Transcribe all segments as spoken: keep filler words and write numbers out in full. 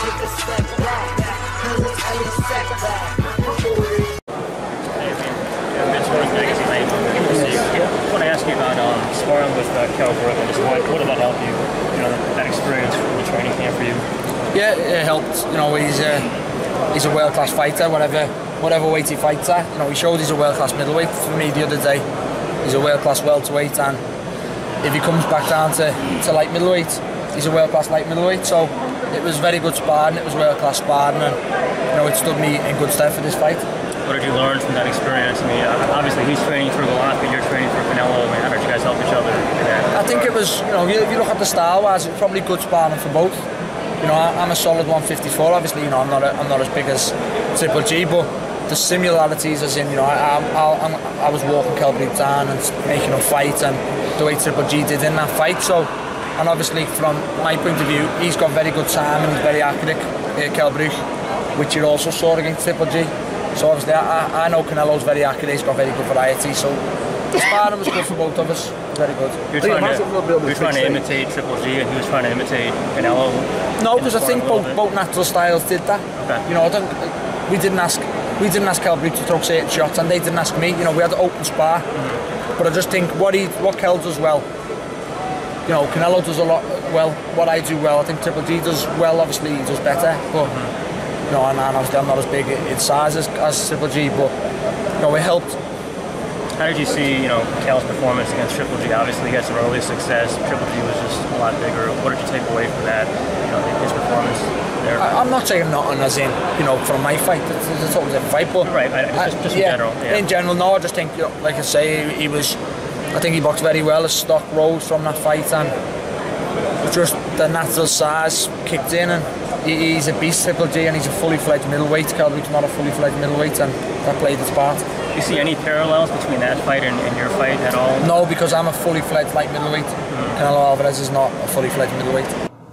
take a step back. He was Eli Sekpak. Hey, man. Yeah, Vince, we're in Vegas tonight. I want to ask you about um, sparring with uh, Kell Brook on this point. What about helped you? You know, that experience from the training camp for you? Yeah, it helped. You know, he's a, he's a world-class fighter, whatever whatever weight he fights at. You know, he showed he's a world-class middleweight for me the other day. He's a world-class welterweight, and if he comes back down to, to light middleweight, he's a world-class light middleweight. So it was very good sparring, it was world-class sparring, and you know, it stood me in good stead for this fight. What did you learn from that experience? I mean, obviously he's training for Golovkin, you're training for Canelo. I mean, how did you guys help each other in that? I think it was, you know, if you look at the style-wise, it was probably good sparring for both. You know, I'm a solid one fifty-four, obviously, you know, I'm not, a, I'm not as big as Triple G, but the similarities as in, you know, I, I, I, I was walking Kell Brook down and making him fight, and the way Triple G did in that fight. So, and obviously from my point of view, he's got very good time and he's very accurate, uh, Kell Brook, which you also saw against Triple G. So obviously I, I know Canelo's very accurate, he's got very good variety, so the sparring was good for both of us, very good. You're trying, to, you're trying to imitate Triple G and he was trying to imitate Canelo? No, because I think both, both natural styles did that. Okay. You know, I don't, we didn't ask we didn't ask Kell Brook to throw certain shots and they didn't ask me, you know, we had an open spar. Mm-hmm. But I just think what, he, what Kell does well, you know, Canelo does a lot well, what I do well, I think Triple G does well, obviously he does better, but mm-hmm. You know, and, and obviously I'm not as big in size as, as Triple G, but you know, it helped. How did you see, you know, Kell's performance against Triple G? Obviously he had some early success, Triple G was just a lot bigger. What did you take away from that, you know, his performance there? I, I'm not taking nothing as in, you know, from my fight, it's, it's a totally different fight, but... Right, I, just, just in yeah, general. Yeah. In general, no, I just think, you know, like I say, he, he was, I think he boxed very well, his stock rose from that fight, and just the natural size kicked in, and he's a beast, Triple G, and he's a fully fledged middleweight. Kell Brook's not a fully fledged middleweight, and that played his part. Do you see any parallels between that fight and, and your fight at all? No, because I'm a fully fledged light middleweight. Mm. Canelo Alvarez is not a fully fledged middleweight.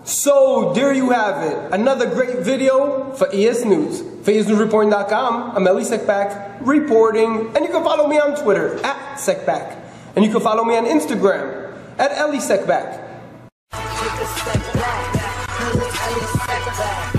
So there you have it. Another great video for E S News. For E S news reporting dot com, I'm Eli Sekpak reporting, and you can follow me on Twitter at Sekpak, and you can follow me on Instagram at Eli Sekpak. Take a step back. He was Eli Sekpak.